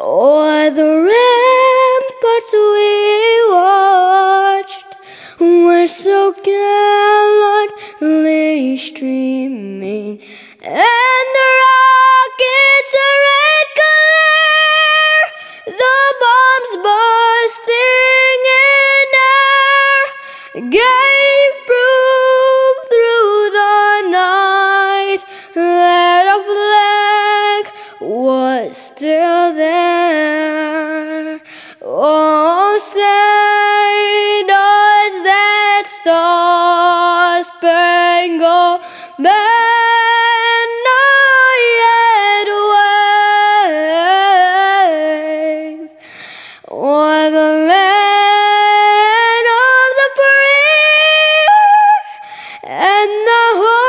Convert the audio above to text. o'er the ramparts we watched were so gallantly streaming, and the rockets' red glare, the bombs bursting in air, gave proof through the night that our flag was still there. Oh, say, does that star-spangled banner yet wave o'er the land of the free and the home